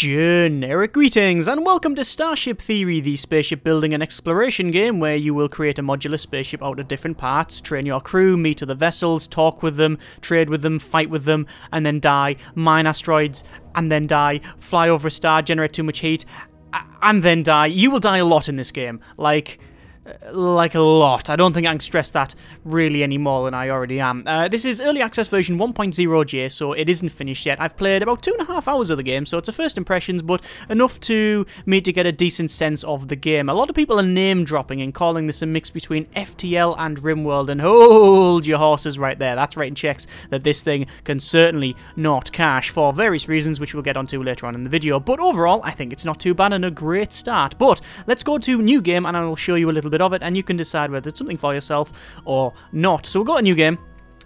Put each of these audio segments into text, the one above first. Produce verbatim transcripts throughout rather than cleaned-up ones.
Generic greetings and welcome to Starship Theory, the spaceship building and exploration game where you will create a modular spaceship out of different parts, train your crew, meet other vessels, talk with them, trade with them, fight with them, and then die, mine asteroids, and then die, fly over a star, generate too much heat, and then die. You will die a lot in this game, like... Like a lot. I don't think I can stress that really any more than I already am. Uh, this is Early Access version one point oh J, so it isn't finished yet. I've played about two and a half hours of the game, so it's a first impressions, but enough to me to get a decent sense of the game. A lot of people are name-dropping and calling this a mix between F T L and RimWorld, and hold your horses right there. That's writing checks that this thing can certainly not cash for various reasons, which we'll get onto later on in the video. But overall, I think it's not too bad and a great start. But let's go to new game, and I'll show you a little bit of it, and you can decide whether it's something for yourself or not. So we've got a new game,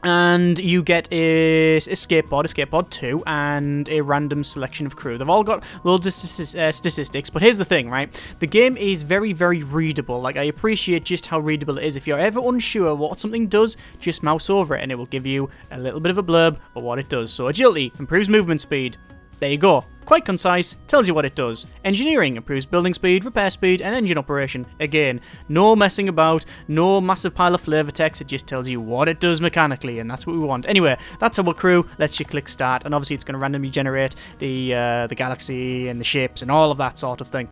and you get a, a skateboard, a skateboard two, and a random selection of crew. They've all got loads of st uh, statistics, but here's the thing, right? The game is very, very readable. Like, I appreciate just how readable it is. If you're ever unsure what something does, just mouse over it, and it will give you a little bit of a blurb of what it does. So agility improves movement speed. There you go. Quite concise, tells you what it does. Engineering improves building speed, repair speed, and engine operation. Again, no messing about, no massive pile of flavor text, it just tells you what it does mechanically, and that's what we want. Anyway, that's our crew, let's just click start, and obviously it's going to randomly generate the, uh, the galaxy and the ships and all of that sort of thing.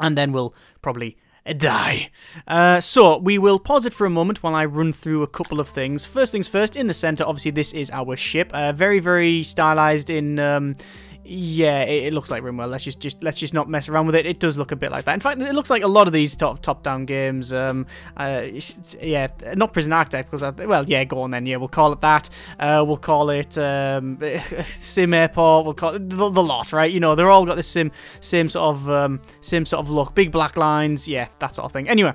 And then we'll probably die. Uh, so, we will pause it for a moment while I run through a couple of things. First things first, in the center, obviously this is our ship. Uh, very, very stylized in... Um, Yeah, it, it looks like RimWorld. Let's just, just let's just not mess around with it. It does look a bit like that. In fact, it looks like a lot of these top top-down games. Um, uh, yeah, not Prison Architect because I, well, yeah, go on then. Yeah, we'll call it that. Uh, we'll call it um, Sim Airport. We'll call it the, the lot, right? You know, they're all got this sim same sort of um, same sort of look. Big black lines, yeah, that sort of thing. Anyway.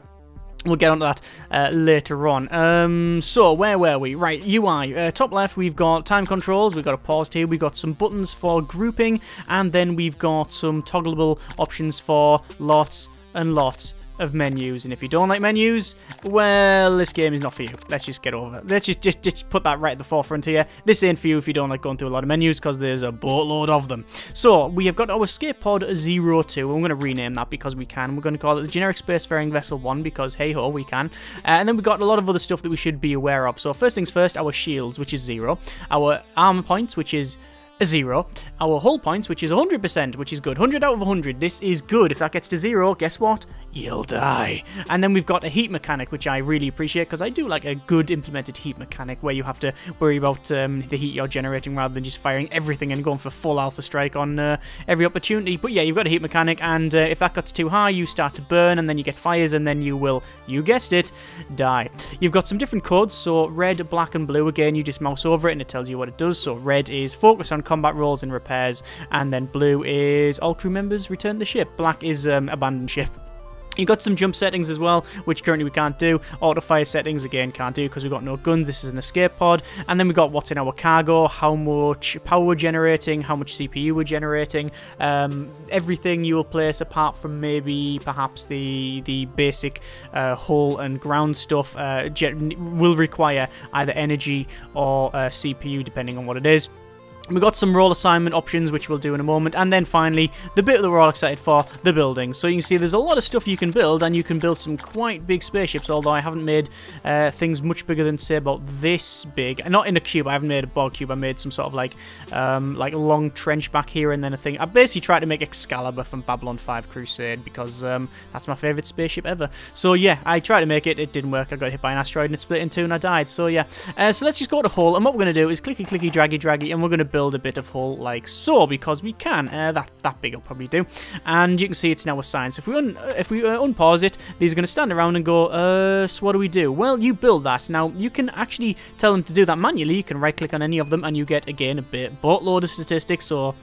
We'll get onto that uh, later on. Um, so, where were we? Right, U I. Uh, top left, we've got time controls. We've got a pause here. We've got some buttons for grouping. And then we've got some toggleable options for lots and lots of menus. And if you don't like menus, well, this game is not for you. Let's just get over it. Let's just, just, just put that right at the forefront here. This ain't for you if you don't like going through a lot of menus, because there's a boatload of them. So, we have got our Skatepod zero two. We're going to rename that because we can. We're going to call it the Generic Spacefaring Vessel one, because hey-ho, we can. Uh, and then we've got a lot of other stuff that we should be aware of. So, first things first, our shields, which is zero. Our armor points, which is zero. Our hull points, which is one hundred percent, which is good. one hundred out of one hundred. This is good. If that gets to zero, guess what? You'll die. And then we've got a heat mechanic, which I really appreciate, because I do like a good implemented heat mechanic where you have to worry about um, the heat you're generating rather than just firing everything and going for full alpha strike on uh, every opportunity. But yeah, you've got a heat mechanic, and uh, if that gets too high, you start to burn, and then you get fires, and then you will, you guessed it, die. You've got some different codes, so red, black, and blue. Again, you just mouse over it, and it tells you what it does. So red is focus on combat rolls and repairs, and then blue is all crew members return the ship, black is um, abandoned ship. You've got some jump settings as well, which currently we can't do. Auto fire settings, again, can't do because we've got no guns. This is an escape pod. And then we've got what's in our cargo, how much power we're generating, how much C P U we're generating. Um, everything you will place apart from maybe perhaps the the basic uh, hull and ground stuff uh, will require either energy or uh, C P U, depending on what it is. We've got some role assignment options, which we'll do in a moment. And then finally, the bit that we're all excited for, the building. So you can see there's a lot of stuff you can build, and you can build some quite big spaceships, although I haven't made uh, things much bigger than, say, about this big. Not in a cube. I haven't made a bog cube. I made some sort of, like, um, like long trench back here and then a thing. I basically tried to make Excalibur from Babylon five Crusade, because um, that's my favourite spaceship ever. So, yeah, I tried to make it. It didn't work. I got hit by an asteroid, and it split in two, and I died. So, yeah. Uh, so let's just go to hull, and what we're going to do is clicky, clicky, draggy, draggy, and we're going to build a bit of hull like so, because we can. Uh, that that big will probably do, and you can see it's now assigned. So if we un if we uh, unpause it, these are going to stand around and go, uh, so what do we do? Well, you build that. Now you can actually tell them to do that manually. You can right click on any of them, and you get again a bit boatload of statistics. So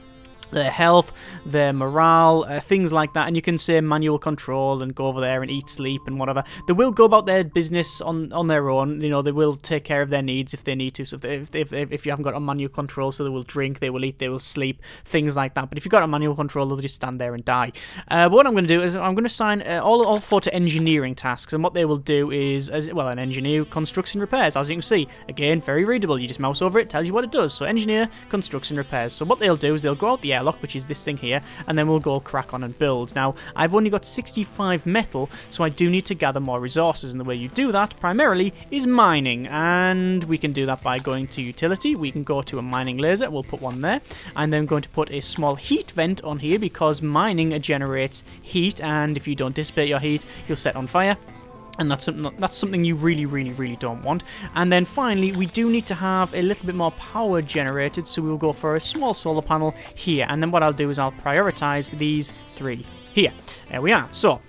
their health, their morale, uh, things like that, and you can say manual control and go over there and eat, sleep, and whatever. They will go about their business on, on their own, you know, they will take care of their needs if they need to, so if, they, if, if, if you haven't got a manual control, so they will drink, they will eat, they will sleep, things like that, but if you've got a manual control, they'll just stand there and die. Uh, but what I'm going to do is I'm going to assign uh, all, all four to engineering tasks, and what they will do is, as well, an engineer constructs and repairs, as you can see. Again, very readable, you just mouse over it, tells you what it does. So engineer, constructs and repairs. So what they'll do is they'll go out the air airlock, which is this thing here, and then we'll go crack on and build. Now, I've only got sixty-five metal, so I do need to gather more resources, and the way you do that, primarily, is mining, and we can do that by going to utility. We can go to a mining laser, we'll put one there, and then I'm going to put a small heat vent on here, because mining generates heat, and if you don't dissipate your heat, you'll set on fire. And that's something, that's something you really, really, really don't want. And then finally, we do need to have a little bit more power generated, so we'll go for a small solar panel here. And then what I'll do is I'll prioritize these three here. There we are. So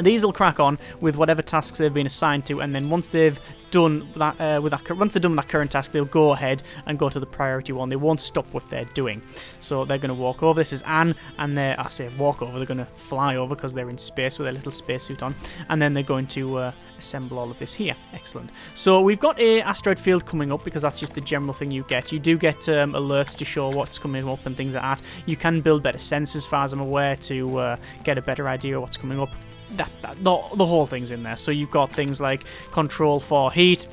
these will crack on with whatever tasks they've been assigned to, and then once they've done that, uh, with that, once they're done with that current task, they'll go ahead and go to the priority one. They won't stop what they're doing. So they're going to walk over. This is Anne, and they're, I say walk over, they're going to fly over because they're in space with their little spacesuit on, and then they're going to uh, assemble all of this here. Excellent. So we've got a asteroid field coming up, because that's just the general thing you get. You do get um, alerts to show what's coming up and things like that. You can build better sensors, as far as I'm aware, to uh, get a better idea of what's coming up. That, that the, the whole thing's in there. So you've got things like control for heat,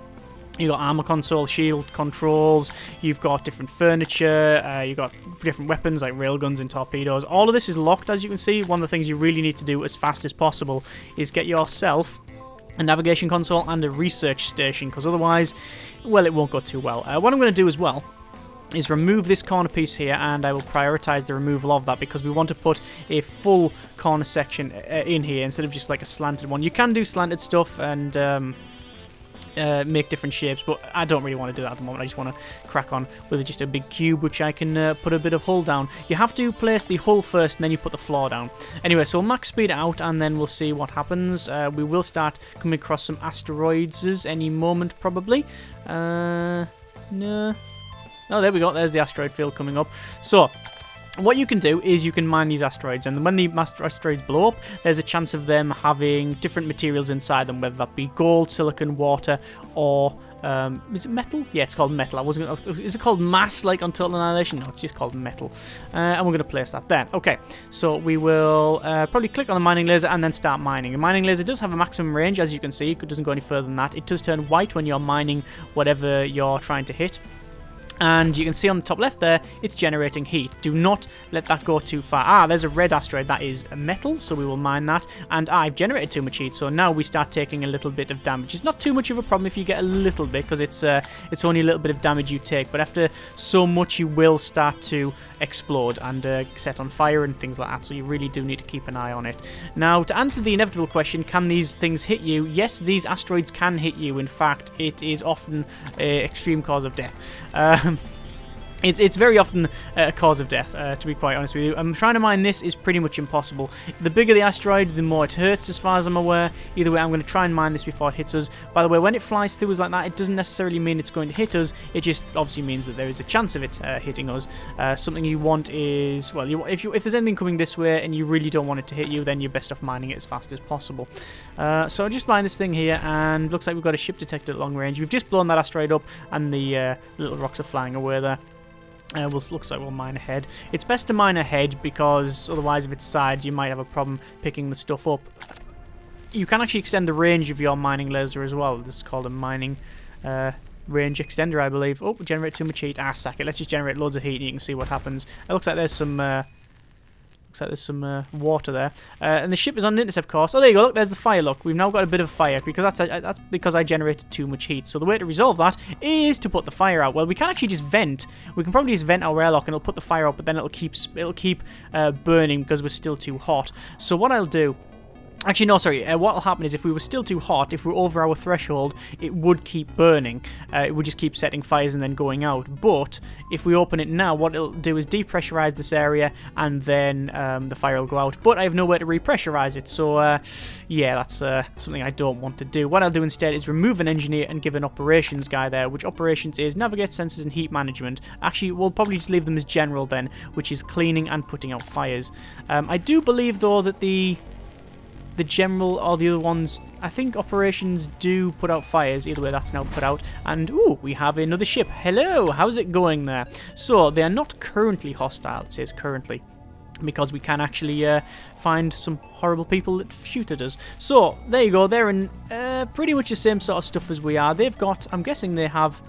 you've got armor console, shield controls, you've got different furniture, uh, you've got different weapons like railguns and torpedoes. All of this is locked, as you can see. One of the things you really need to do as fast as possible is get yourself a navigation console and a research station, because otherwise, well, it won't go too well. Uh, what I'm going to do as well is remove this corner piece here, and I will prioritize the removal of that, because we want to put a full corner section in here instead of just like a slanted one. You can do slanted stuff and um, uh, make different shapes, but I don't really want to do that at the moment. I just want to crack on with just a big cube, which I can uh, put a bit of hull down. You have to place the hull first, and then you put the floor down. Anyway, so max speed out, and then we'll see what happens. Uh, we will start coming across some asteroids any moment, probably. Uh, no... Oh, there we go. There's the asteroid field coming up. So, what you can do is you can mine these asteroids, and when the asteroids blow up, there's a chance of them having different materials inside them, whether that be gold, silicon, water, or... Um, is it metal? Yeah, it's called metal. I wasn't gonna, is it called mass, like on Total Annihilation? No, it's just called metal. Uh, and we're going to place that there. Okay, so we will uh, probably click on the mining laser and then start mining. The mining laser does have a maximum range, as you can see. It doesn't go any further than that. It does turn white when you're mining whatever you're trying to hit. And you can see on the top left there, it's generating heat. Do not let that go too far. Ah, there's a red asteroid. That is metal, so we will mine that. And I've generated too much heat, so now we start taking a little bit of damage. It's not too much of a problem if you get a little bit, because it's uh, it's only a little bit of damage you take. But after so much, you will start to explode and uh, set on fire and things like that, so you really do need to keep an eye on it. Now, to answer the inevitable question, can these things hit you? Yes, these asteroids can hit you. In fact, it is often an extreme cause of death. Uh, It, it's very often a cause of death, uh, to be quite honest with you. I'm trying to mine this is pretty much impossible. The bigger the asteroid, the more it hurts, as far as I'm aware. Either way, I'm going to try and mine this before it hits us. By the way, when it flies through us like that, it doesn't necessarily mean it's going to hit us. It just obviously means that there is a chance of it uh, hitting us. Uh, something you want is, well, you, if, you, if there's anything coming this way and you really don't want it to hit you, then you're best off mining it as fast as possible. Uh, so I just mine this thing here, and looks like we've got a ship detected at long range. We've just blown that asteroid up, and the uh, little rocks are flying away there. Uh, well, looks like we'll mine ahead. It's best to mine ahead, because otherwise if it's sides, you might have a problem picking the stuff up. You can actually extend the range of your mining laser as well. This is called a mining uh, range extender, I believe. Oh, we generate too much heat. Ah, sack it. Let's just generate loads of heat and you can see what happens. It looks like there's some... Uh, Looks like there's some uh, water there. Uh, and the ship is on an intercept course. Oh, there you go. Look, there's the fire. Look, we've now got a bit of fire, because that's, uh, that's because I generated too much heat. So the way to resolve that is to put the fire out. Well, we can actually just vent. We can probably just vent our airlock and it'll put the fire out, but then it'll keep, it'll keep uh, burning because we're still too hot. So what I'll do... Actually, no, sorry. Uh, what will happen is if we were still too hot, if we were over our threshold, it would keep burning. Uh, it would just keep setting fires and then going out. But if we open it now, what it'll do is depressurize this area, and then um, the fire will go out. But I have nowhere to repressurize it, so uh, yeah, that's uh, something I don't want to do. What I'll do instead is remove an engineer and give an operations guy there, which operations is navigate, sensors, and heat management. Actually, we'll probably just leave them as general then, which is cleaning and putting out fires. Um, I do believe, though, that the... The general or the other ones, I think operations do put out fires. Either way, that's now put out. And, ooh, we have another ship. Hello, how's it going there? So, they are not currently hostile, it says currently, because we can actually uh, find some horrible people that shoot at us. So, there you go. They're in uh, pretty much the same sort of stuff as we are. They've got, I'm guessing they have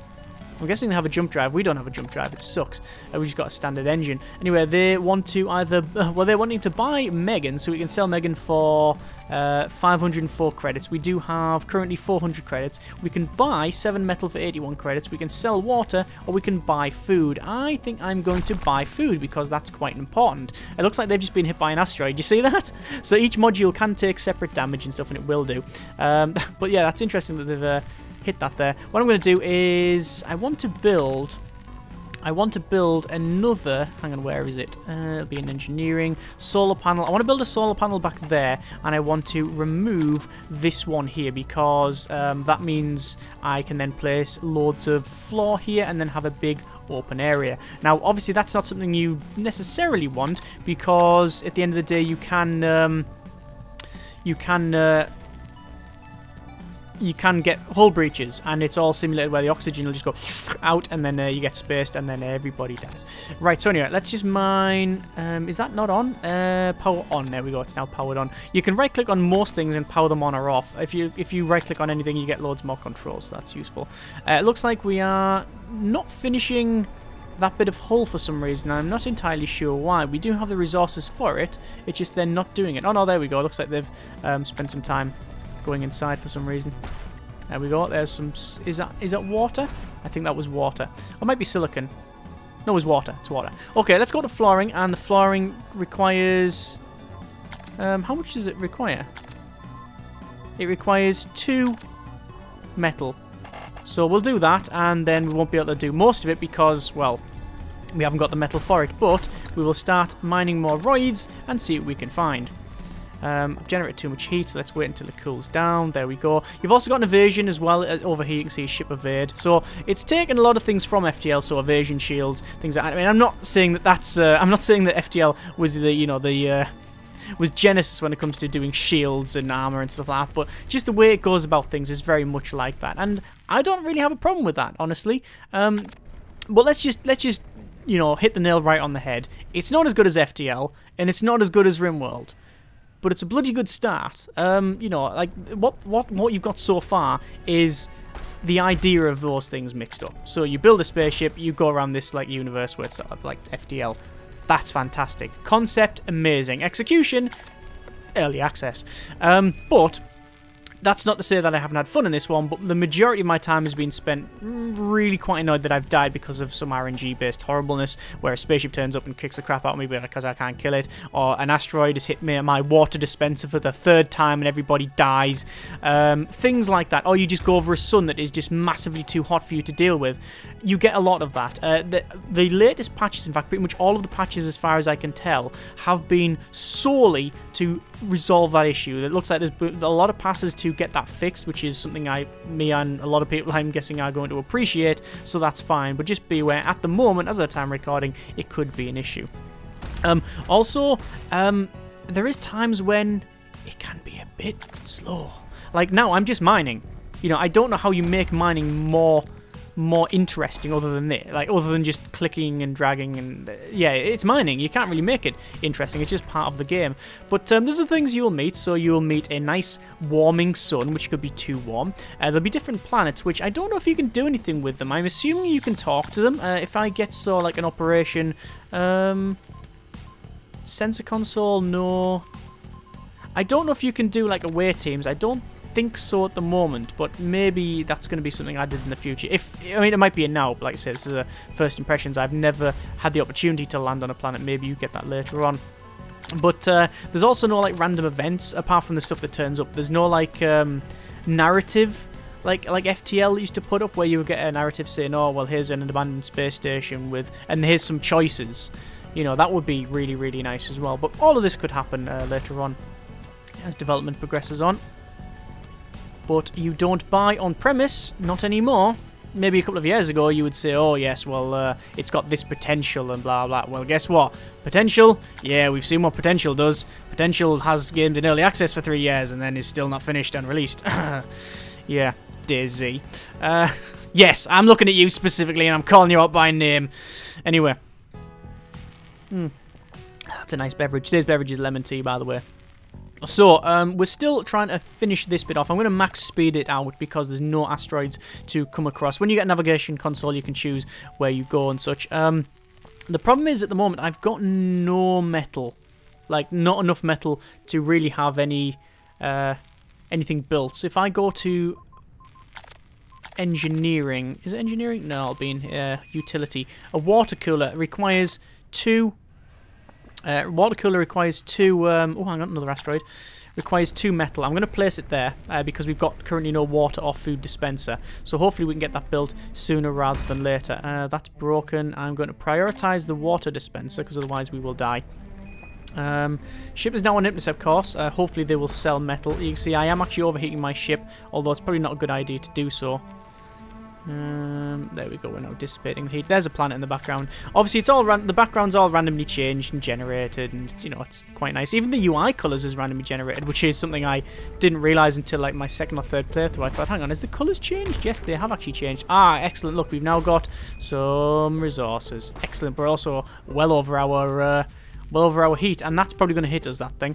I'm guessing they have a jump drive. We don't have a jump drive. It sucks. Uh, we've just got a standard engine. Anyway, they want to either... Uh, well, they're wanting to buy Megan, so we can sell Megan for uh, five hundred four credits. We do have currently four hundred credits. We can buy seven metal for eighty-one credits. We can sell water, or we can buy food. I think I'm going to buy food, because that's quite important. It looks like they've just been hit by an asteroid. You see that? So each module can take separate damage and stuff, and it will do. Um, but yeah, that's interesting that they've... Uh, hit that there. What I'm going to do is I want to build I want to build another, hang on, where is it? Uh, it'll be in engineering, solar panel. I want to build a solar panel back there, and I want to remove this one here, because um, that means I can then place loads of floor here and then have a big open area. Now, obviously that's not something you necessarily want, because at the end of the day you can um, you can uh, you can get hull breaches, and it's all simulated where the oxygen will just go out, and then uh, you get spaced, and then everybody dies. Right, so anyway, let's just mine... Um, is that not on? Uh, power on. There we go. It's now powered on. You can right-click on most things and power them on or off. If you if you right-click on anything, you get loads more controls, so that's useful. Uh, it looks like we are not finishing that bit of hull for some reason. I'm not entirely sure why. We do have the resources for it. It's just they're not doing it. Oh, no, there we go. It looks like they've um, spent some time going inside for some reason. There we go. There's some... Is that is that water? I think that was water. Or might be silicon. No, it was water. It's water. Okay, let's go to flooring, and the flooring requires... Um, how much does it require? It requires two metal. So we'll do that, and then we won't be able to do most of it because, well, we haven't got the metal for it, but we will start mining more roids and see what we can find. Um, I've generated too much heat, so let's wait until it cools down. There we go. You've also got an evasion as well. Over here you can see a ship evade. So it's taken a lot of things from F T L, so evasion shields, things like that. I mean, I'm not saying that that's... Uh, I'm not saying that F T L was the, you know, the... Uh, was Genesis when it comes to doing shields and armor and stuff like that, but just the way it goes about things is very much like that. And I don't really have a problem with that, honestly. Um, but let's just... Let's just, you know, hit the nail right on the head. It's not as good as F T L, and it's not as good as RimWorld. But it's a bloody good start. Um, you know, like, what, what, what you've got so far is the idea of those things mixed up. So you build a spaceship, you go around this, like, universe where it's sort of like F T L. That's fantastic. Concept, amazing. Execution, early access. Um, but... That's not to say that I haven't had fun in this one, but the majority of my time has been spent really quite annoyed that I've died because of some R N G-based horribleness, where a spaceship turns up and kicks the crap out of me because I can't kill it, or an asteroid has hit me at my water dispenser for the third time and everybody dies. Um, things like that. Or you just go over a sun that is just massively too hot for you to deal with. You get a lot of that. Uh, the, the latest patches, in fact, pretty much all of the patches as far as I can tell, have been solely to resolve that issue. It looks like there's a lot of passes to get that fixed, which is something I, me and a lot of people I'm guessing are going to appreciate, so that's fine, but just be aware at the moment, as of the time recording, it could be an issue. Um, also, um, there is times when it can be a bit slow. Like now, I'm just mining. You know, I don't know how you make mining more more interesting other than that, like other than just clicking and dragging and uh, yeah, it's mining. You can't really make it interesting. It's just part of the game. But um, there's the things you'll meet. So you'll meet a nice warming sun, which could be too warm. Uh, there'll be different planets, which I don't know if you can do anything with them. I'm assuming you can talk to them. Uh, if I get so like an operation, um, sensor console, no. I don't know if you can do like away teams. I don't. Think so at the moment, but maybe that's going to be something I did in the future. If I mean, it might be a now, but like I said, this is a first impressions. I've never had the opportunity to land on a planet. Maybe you get that later on. But uh, there's also no like random events apart from the stuff that turns up. There's no like um, narrative. Like like F T L used to put up where you would get a narrative saying, oh, well, here's an abandoned space station with, and here's some choices. You know, that would be really, really nice as well. But all of this could happen uh, later on as development progresses on. But you don't buy on premise, not anymore. Maybe a couple of years ago you would say, oh yes, well, uh, it's got this potential and blah blah. Well, guess what? Potential? Yeah, we've seen what Potential does. Potential has games in early access for three years and then is still not finished and released. Yeah, dear Z. Uh, yes, I'm looking at you specifically and I'm calling you out by name. Anyway. Hmm. That's a nice beverage. Today's beverage is lemon tea, by the way. So, um, we're still trying to finish this bit off. I'm going to max speed it out because there's no asteroids to come across. When you get a navigation console, you can choose where you go and such. Um, the problem is, at the moment, I've got no metal. Like, not enough metal to really have any uh, anything built. So if I go to engineering... Is it engineering? No, I'll be in uh, utility. A water cooler requires two... Uh, water cooler requires two, um, oh hang on, another asteroid, requires two metal. I'm going to place it there uh, because we've got currently no water or food dispenser. So hopefully we can get that built sooner rather than later. Uh, that's broken. I'm going to prioritise the water dispenser because otherwise we will die. Um, ship is now on intercept course. Uh, hopefully they will sell metal. You can see I am actually overheating my ship, although it's probably not a good idea to do so. Um, there we go, we're now dissipating heat. There's a planet in the background. Obviously, it's all ran the background's all randomly changed and generated, and it's, you know, it's quite nice. Even the U I colours is randomly generated, which is something I didn't realise until like my second or third playthrough. I thought, hang on, has the colours changed? Yes, they have actually changed. Ah, excellent. Look, we've now got some resources. Excellent. We're also well over our uh, well over our heat, and that's probably going to hit us, that thing.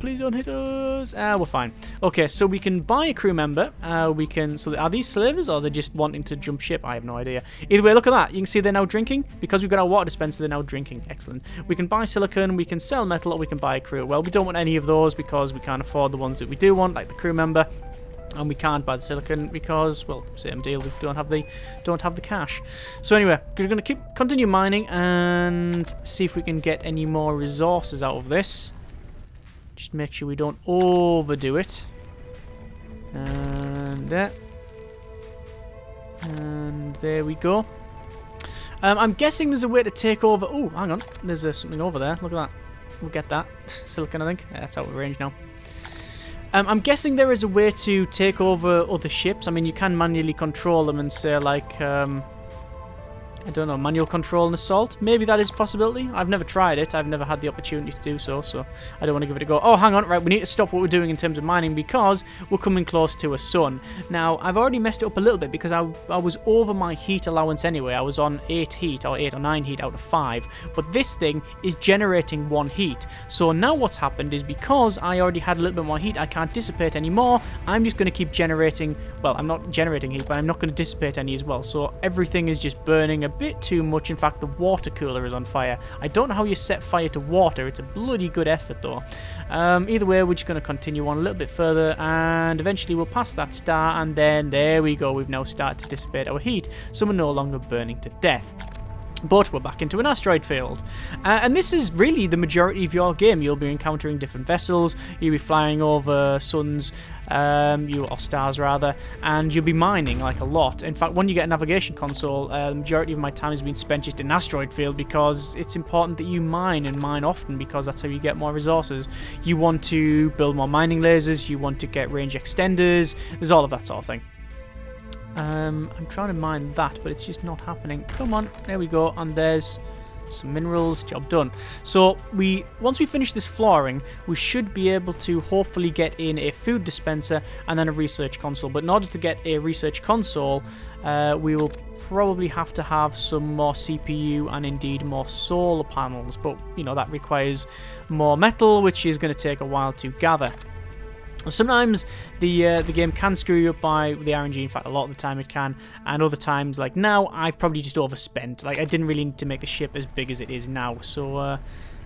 Please don't hit us. Ah, uh, we're fine. Okay, so we can buy a crew member. Uh, we can... So are these slavers or are they just wanting to jump ship? I have no idea. Either way, look at that. You can see they're now drinking. Because we've got our water dispenser, they're now drinking. Excellent. We can buy silicon, we can sell metal, or we can buy a crew. Well, we don't want any of those because we can't afford the ones that we do want, like the crew member. And we can't buy the silicon because, well, same deal, we don't have the, don't have the cash. So anyway, we're going to keep continue mining and see if we can get any more resources out of this. Just make sure we don't overdo it. And there. And there we go. Um, I'm guessing there's a way to take over... Oh, hang on. There's uh, something over there. Look at that. We'll get that. Silicon, I think. Yeah, that's out of range now. Um, I'm guessing there is a way to take over other ships. I mean, you can manually control them and say, like... Um, I don't know, manual control and assault? Maybe that is a possibility. I've never tried it. I've never had the opportunity to do so, so I don't want to give it a go. Oh, hang on. Right, we need to stop what we're doing in terms of mining because we're coming close to a sun. Now, I've already messed it up a little bit because I, I was over my heat allowance anyway. I was on eight heat or eight or nine heat out of five. But this thing is generating one heat. So now what's happened is because I already had a little bit more heat, I can't dissipate anymore. I'm just going to keep generating... Well, I'm not generating heat, but I'm not going to dissipate any as well. So everything is just burning a bit too much. In fact, the water cooler is on fire. I don't know how you set fire to water. It's a bloody good effort, though. Um, either way, we're just going to continue on a little bit further, and eventually we'll pass that star, and then there we go. We've now started to dissipate our heat, so we're no longer burning to death. But we're back into an asteroid field. Uh, and this is really the majority of your game. You'll be encountering different vessels, you'll be flying over suns, um, you or stars rather, and you'll be mining like a lot. In fact, when you get a navigation console, uh, the majority of my time has been spent just in an asteroid field because it's important that you mine and mine often because that's how you get more resources. You want to build more mining lasers, you want to get range extenders, there's all of that sort of thing. Um, I'm trying to mine that, but it's just not happening. Come on, there we go, and there's some minerals. Job done. So we, once we finish this flooring, we should be able to hopefully get in a food dispenser and then a research console. But in order to get a research console, uh, we will probably have to have some more C P U and indeed more solar panels. But you know that requires more metal, which is going to take a while to gather. Sometimes the uh, the game can screw you up by the R N G. In fact, a lot of the time it can, and other times, like now, I've probably just overspent. Like I didn't really need to make the ship as big as it is now. So uh,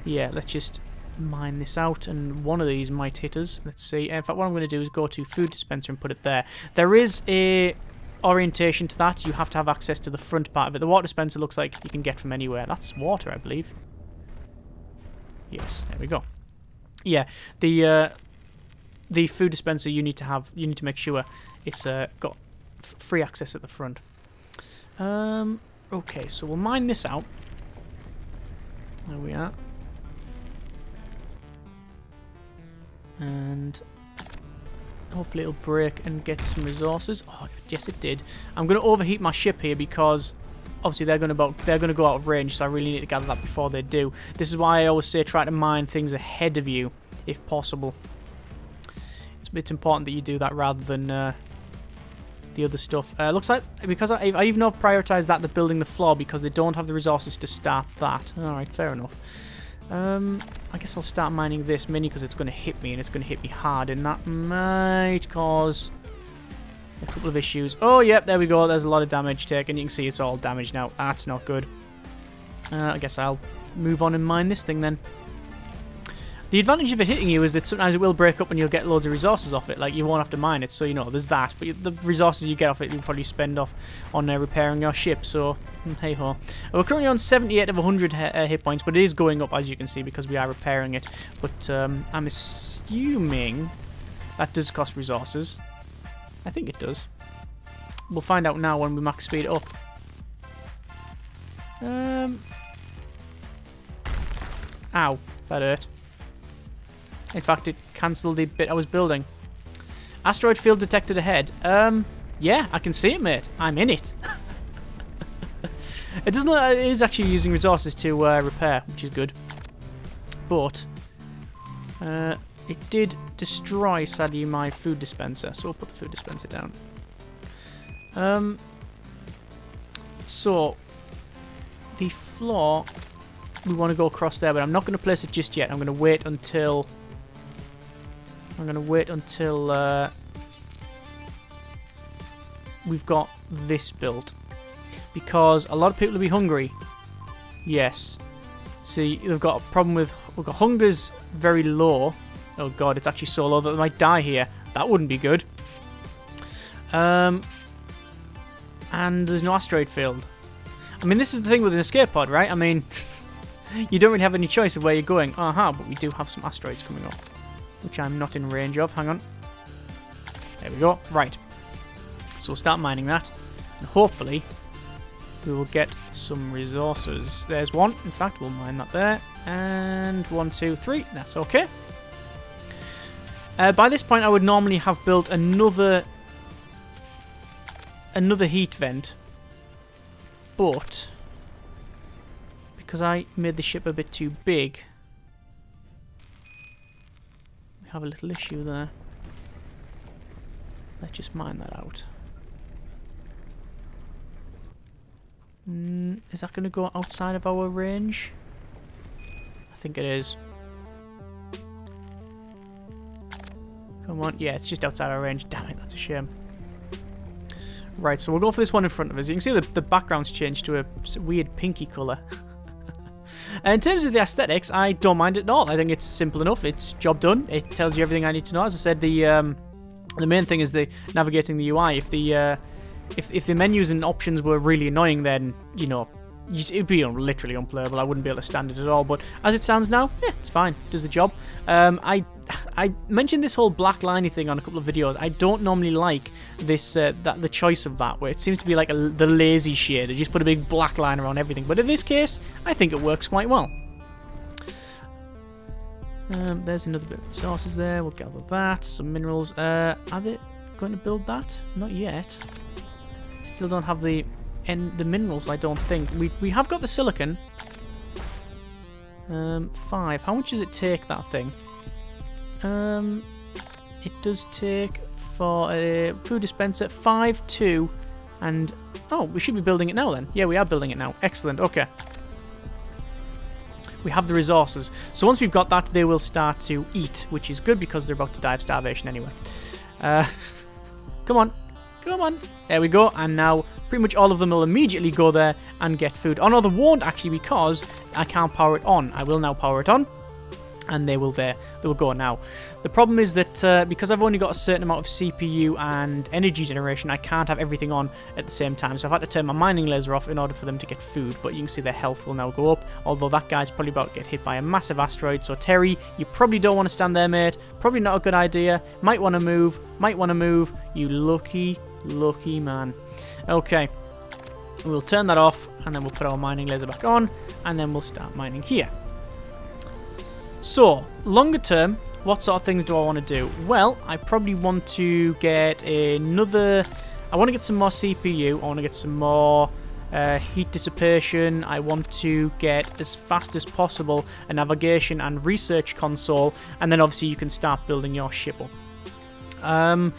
yeah, let's just mine this out, and one of these might hit us. Let's see. In fact, what I'm going to do is go to food dispenser and put it there. There is a orientation to that. You have to have access to the front part of it. The water dispenser looks like you can get from anywhere. That's water, I believe. Yes, there we go. Yeah, the. Uh, The food dispenser you need to have, you need to make sure it's uh, got f free access at the front. Um, okay, so we'll mine this out. There we are. And hopefully it'll break and get some resources. Oh, yes it did. I'm going to overheat my ship here because... Obviously, they're going to about, they're going to go out of range, so I really need to gather that before they do. This is why I always say try to mine things ahead of you, if possible. It's important that you do that rather than uh, the other stuff. Uh, looks like, because I, I even though I've prioritised that, they're building the floor because they don't have the resources to start that. Alright, fair enough. Um, I guess I'll start mining this mini because it's going to hit me, and it's going to hit me hard, and that might cause a couple of issues. Oh, yep, there we go. There's a lot of damage taken. You can see it's all damaged now. That's not good. Uh, I guess I'll move on and mine this thing then. The advantage of it hitting you is that sometimes it will break up and you'll get loads of resources off it. Like, you won't have to mine it, so, you know, there's that. But the resources you get off it, you'll probably spend off on uh, repairing your ship, so hey-ho. We're currently on seventy-eight of one hundred uh, hit points, but it is going up, as you can see, because we are repairing it. But um, I'm assuming that does cost resources. I think it does. We'll find out now when we max speed up. Um. Ow, that hurt. In fact, it cancelled the bit I was building. Asteroid field detected ahead. Um, yeah, I can see it, mate. I'm in it. It doesn't. It is actually using resources to uh, repair, which is good. But uh, it did destroy, sadly, my food dispenser. So I'll put the food dispenser down. Um. So the floor, we want to go across there, but I'm not going to place it just yet. I'm going to wait until. I'm going to wait until uh, we've got this built, because a lot of people will be hungry. Yes. See, we've got a problem with we've got hunger's very low. Oh god, it's actually so low that they might die here. That wouldn't be good. Um, and there's no asteroid field. I mean, this is the thing with an escape pod, right? I mean, you don't really have any choice of where you're going. Aha, but we do have some asteroids coming up, which I'm not in range of. Hang on. There we go. Right. So we'll start mining that. And hopefully, we will get some resources. There's one. In fact, we'll mine that there. And one, two, three. That's okay. Uh, by this point, I would normally have built another, another heat vent. But, because I made the ship a bit too big, have a little issue there. Let's just mine that out. Mm, is that going to go outside of our range? I think it is. Come on. Yeah, it's just outside our range. Damn it, that's a shame. Right, so we'll go for this one in front of us. You can see the, the background's changed to a weird pinky colour. In terms of the aesthetics, I don't mind it at all. I think it's simple enough. It's job done. It tells you everything I need to know. As I said, the um, the main thing is the navigating the U I. If the uh, if if the menus and options were really annoying, then you know it'd be literally unplayable. I wouldn't be able to stand it at all. But as it stands now, yeah, it's fine. It does the job. Um, I I mentioned this whole black liney thing on a couple of videos. I don't normally like this uh, that the choice of that, where it seems to be like a, the lazy shade. They just put a big black line around everything. But in this case, I think it works quite well. Um, there's another bit of resources there. We'll gather that. Some minerals. Uh, are they going to build that? Not yet. Still don't have the and the minerals, I don't think. We, we have got the silicon. Um, five. How much does it take, that thing? Um, it does take for a food dispenser five, two, and oh, we should be building it now then. Yeah, we are building it now. Excellent. Okay. We have the resources. So once we've got that, they will start to eat, which is good because they're about to die of starvation anyway. Uh, come on. Come on. There we go. And now pretty much all of them will immediately go there and get food. Oh no, they won't actually, because I can't power it on. I will now power it on. And they will there. They will go now. The problem is that uh, because I've only got a certain amount of C P U and energy generation, I can't have everything on at the same time. So I've had to turn my mining laser off in order for them to get food. But you can see their health will now go up. Although that guy's probably about to get hit by a massive asteroid. So Terry, you probably don't want to stand there, mate. Probably not a good idea. Might want to move. Might want to move. You lucky, lucky man. Okay. We'll turn that off. And then we'll put our mining laser back on. And then we'll start mining here. So, longer term, what sort of things do I want to do? Well, I probably want to get another... I want to get some more C P U. I want to get some more uh, heat dissipation. I want to get, as fast as possible, a navigation and research console. And then, obviously, you can start building your ship up. Um,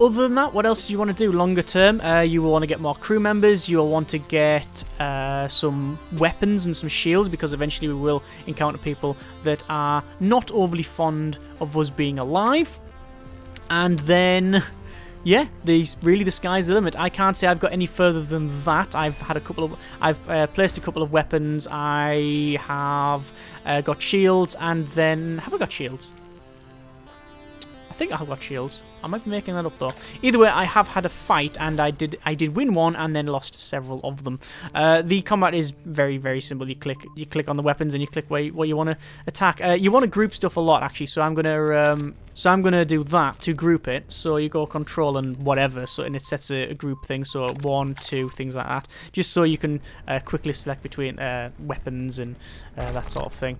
Other than that, what else do you want to do longer term? Uh, you will want to get more crew members, you will want to get uh, some weapons and some shields, because eventually we will encounter people that are not overly fond of us being alive. And then, yeah, these, really the sky's the limit. I can't say I've got any further than that. I've had a couple of, I've uh, placed a couple of weapons, I have uh, got shields, and then, have I got shields? I think I've got shields. I might be making that up though. Either way, I have had a fight, and I did I did win one, and then lost several of them. Uh, the combat is very very simple. You click you click on the weapons, and you click where you, where you want to attack. Uh, you want to group stuff a lot actually, so I'm gonna um, so I'm gonna do that to group it. So you go control and whatever, so and it sets a, a group thing. So one, two, things like that, just so you can uh, quickly select between uh, weapons and uh, that sort of thing.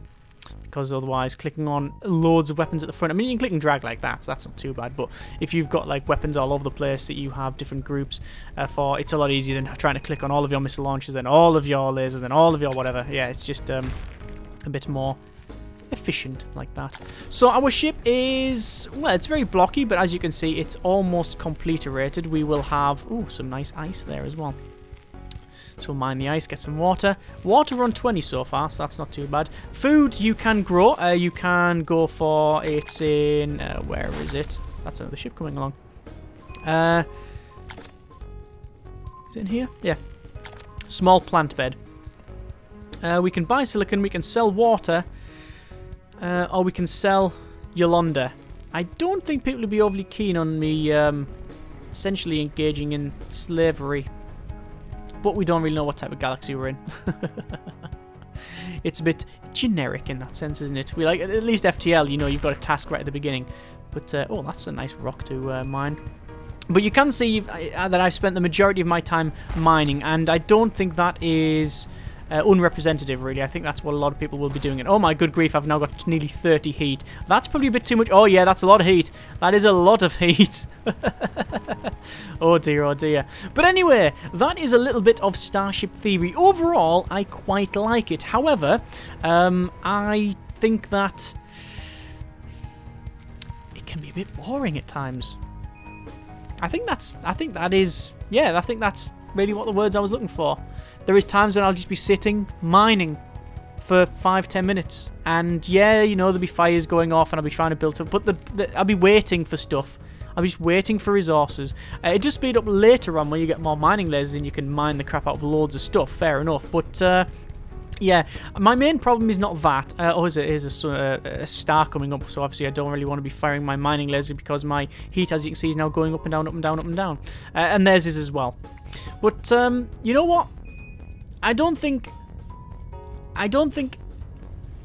Because otherwise, clicking on loads of weapons at the front, I mean, you can click and drag like that, so that's not too bad, but if you've got like weapons all over the place that you have different groups uh, for, it's a lot easier than trying to click on all of your missile launchers, then all of your lasers, then all of your whatever. Yeah, it's just um, a bit more efficient like that. So our ship is, well, it's very blocky, but as you can see, it's almost completerated. We will have, ooh, some nice ice there as well. So we'll mine the ice, get some water. Water on twenty so far, so that's not too bad. Food you can grow. Uh, you can go for it's in uh, where is it? That's another ship coming along. Uh, is it in here? Yeah. Small plant bed. Uh, we can buy silicon. We can sell water, uh, or we can sell Yolanda. I don't think people would be overly keen on me um, essentially engaging in slavery. But we don't really know what type of galaxy we're in. It's a bit generic in that sense, isn't it? We like at least F T L, you know, you've got a task right at the beginning. But uh, oh, that's a nice rock to uh, mine. But you can see uh, that I've spent the majority of my time mining, and I don't think that is uh, unrepresentative, really. I think that's what a lot of people will be doing. And oh my good grief, I've now got nearly thirty heat. That's probably a bit too much. Oh yeah, that's a lot of heat. That is a lot of heat. Oh dear, oh dear. But anyway, that is a little bit of Starship Theory. Overall, I quite like it. However, um, I think that it can be a bit boring at times. I think that's, I think that is, yeah, I think that's really what the words I was looking for. There is times when I'll just be sitting, mining for five, ten minutes. And yeah, you know, there'll be fires going off and I'll be trying to build up, but the, the, I'll be waiting for stuff. I'm just waiting for resources. Uh, it does speed up later on when you get more mining lasers and you can mine the crap out of loads of stuff. Fair enough. But, uh, yeah, my main problem is not that. Uh, oh, is it is a, uh, a star coming up, so obviously I don't really want to be firing my mining laser because my heat, as you can see, is now going up and down, up and down, up and down. Uh, and theirs is as well. But, um, you know what? I don't think... I don't think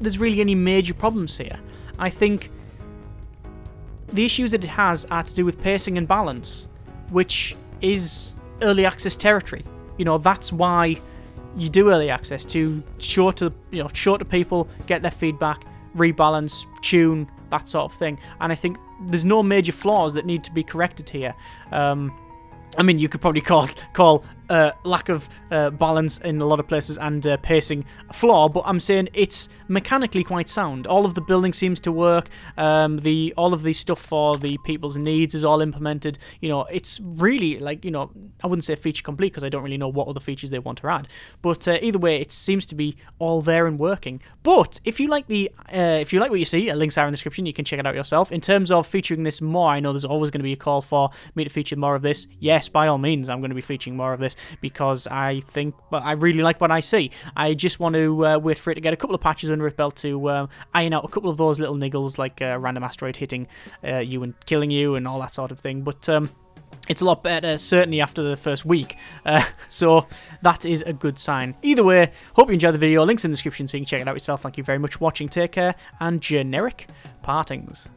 there's really any major problems here. I think... the issues that it has are to do with pacing and balance, which is early access territory. You know, that's why you do early access, to show to, you know, show to people, get their feedback, rebalance, tune, that sort of thing. And I think there's no major flaws that need to be corrected here. Um, I mean, you could probably call, call uh, lack of uh, balance in a lot of places and uh, pacing a flaw, but I'm saying it's mechanically quite sound. All of the building seems to work. Um, the all of the stuff for the people's needs is all implemented. You know, it's really like, you know, I wouldn't say feature complete because I don't really know what other features they want to add. But uh, either way, it seems to be all there and working. But if you like the uh, if you like what you see, links are in the description. You can check it out yourself. In terms of featuring this more, I know there's always going to be a call for me to feature more of this. Yes. By all means, I'm going to be featuring more of this because I think, but I really like what I see. I just want to uh, wait for it to get a couple of patches under its belt to uh, iron out a couple of those little niggles, like a uh, random asteroid hitting uh, you and killing you and all that sort of thing. But um, it's a lot better, certainly after the first week. Uh, so that is a good sign. Either way, hope you enjoyed the video. Links in the description so you can check it out yourself. Thank you very much for watching. Take care and generic partings.